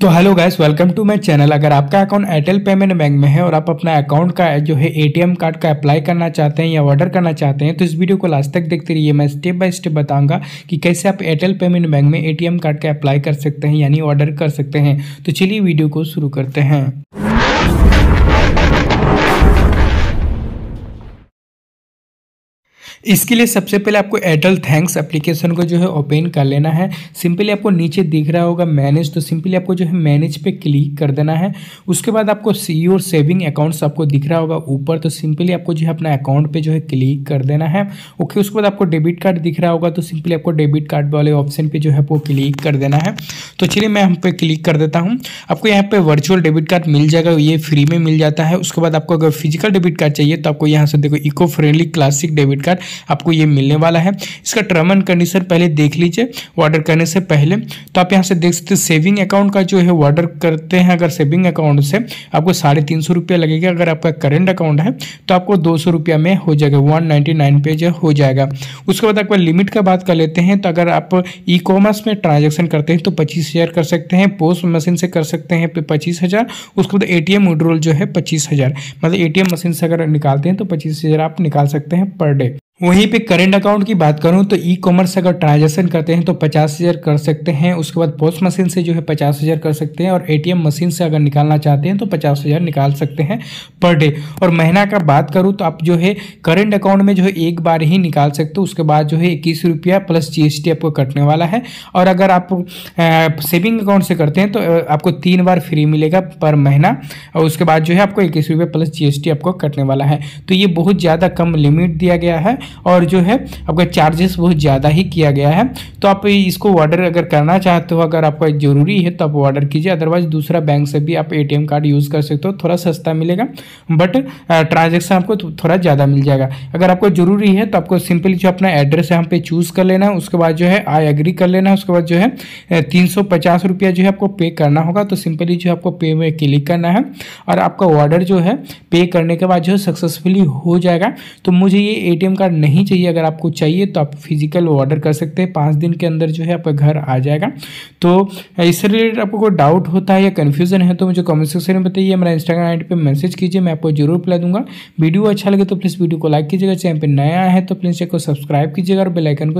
तो hello guys, welcome to my channel. अगर आपका अकाउंट एयरटेल पेमेंट बैंक में है और आप अपना अकाउंट का जो है एटीएम कार्ड का अप्लाई करना चाहते हैं या ऑर्डर करना चाहते हैं तो इस वीडियो को लास्ट तक देखते रहिए। मैं स्टेप बाय स्टेप बताऊंगा कि कैसे आप एयरटेल पेमेंट बैंक में एटीएम कार्ड का अप्लाई कर सकते हैं यानी ऑर्डर कर सकते हैं। तो चलिए वीडियो को शुरू करते हैं। इसके लिए सबसे पहले आपको एयरटेल थैंक्स एप्लीकेशन को जो है ओपन कर लेना है। सिंपली आपको नीचे दिख रहा होगा मैनेज, तो सिंपली आपको जो है मैनेज पे क्लिक कर देना है। उसके बाद आपको योर सेविंग अकाउंट्स आपको दिख रहा होगा ऊपर, तो सिंपली आपको जो है अपना अकाउंट पे जो है क्लिक कर देना है। ओके, उसके बाद आपको डेबिट कार्ड दिख रहा होगा, तो सिंपली आपको डेबिट कार्ड वाले ऑप्शन पर जो है वो क्लिक कर देना है। तो चलिए मैं हम पे क्लिक कर देता हूँ। आपको यहाँ पर वर्चुअल डेबिट कार्ड मिल जाएगा, ये फ्री में मिल जाता है। उसके बाद आपको अगर फिजिकल डेबिट कार्ड चाहिए तो आपको यहाँ से देखो eco friendly classic debit card आपको ये मिलने वाला है। इसका टर्म एंड कंडीशन पहले देख लीजिए ऑर्डर करने से पहले। तो आप यहां से देख सकते हैं सेविंग अकाउंट का जो है ऑर्डर करते हैं अगर सेविंग अकाउंट से आपको 350 रुपया लगेगा। अगर आपका करंट अकाउंट है तो आपको 200 रुपया में हो जाएगा, 199 पे जो हो जाएगा। उसके बाद आपका लिमिट का बात कर लेते हैं। तो अगर आप ई कॉमर्स में ट्रांजेक्शन करते हैं तो 25,000 कर सकते हैं, पोस्ट मशीन से कर सकते हैं 25,000। उसके बाद एटीएम विड्रॉल जो है 25,000, मतलब एटीएम मशीन से अगर निकालते हैं तो 25,000 आप निकाल सकते हैं पर डे। वहीं पे करेंट अकाउंट की बात करूं तो ई कॉमर्स अगर ट्रांजैक्शन करते हैं तो 50,000 कर सकते हैं। उसके बाद पोस्ट मशीन से जो है 50,000 कर सकते हैं, और एटीएम मशीन से अगर निकालना चाहते हैं तो 50,000 निकाल सकते हैं पर डे। और महीना का बात करूं तो आप जो है करेंट अकाउंट में जो है एक बार ही निकाल सकते हो। उसके बाद जो है 21 रुपया प्लस GST आपको कटने वाला है। और अगर आप सेविंग अकाउंट से करते हैं तो आपको 3 बार फ्री मिलेगा पर महीना, और उसके बाद जो है आपको 21 रुपये प्लस GST आपको कटने वाला है। तो ये बहुत ज़्यादा कम लिमिट दिया गया है और जो है आपका चार्जेस बहुत ज़्यादा ही किया गया है। तो आप इसको ऑर्डर अगर करना चाहते हो, अगर आपका ज़रूरी है तो आप ऑर्डर कीजिए, अदरवाइज दूसरा बैंक से भी आप एटीएम कार्ड यूज़ कर सकते हो। थोड़ा सस्ता मिलेगा बट ट्रांजैक्शन आपको थोड़ा ज़्यादा मिल जाएगा। अगर आपको ज़रूरी है तो आपको सिंपली जो अपना एड्रेस है यहाँ पे चूज़ कर लेना है। उसके बाद जो है आई एग्री कर लेना है। उसके बाद जो है 350 रुपया जो है आपको पे करना होगा। तो सिंपली जो आपको पे में क्लिक करना है और आपका ऑर्डर जो है पे करने के बाद जो है सक्सेसफुली हो जाएगा। तो मुझे ये एटीएम कार्ड नहीं चाहिए, अगर आपको चाहिए तो आप फिजिकल ऑर्डर कर सकते हैं। 5 दिन के अंदर जो है आपका घर आ जाएगा। तो इससे रिलेटेड आपको कोई डाउट होता है या कन्फ्यूजन है तो मुझे कमेंट सेक्शन में बताइए। मेरा इंस्टाग्राम आईडी पे मैसेज कीजिए, मैं आपको जरूर रिप्लाई दूंगा। वीडियो अच्छा लगे तो प्लीज़ वीडियो को लाइक कीजिएगा, चैनल पर नया है तो प्लीज़ चैनल को सब्सक्राइब कीजिएगा और बेल आइकन को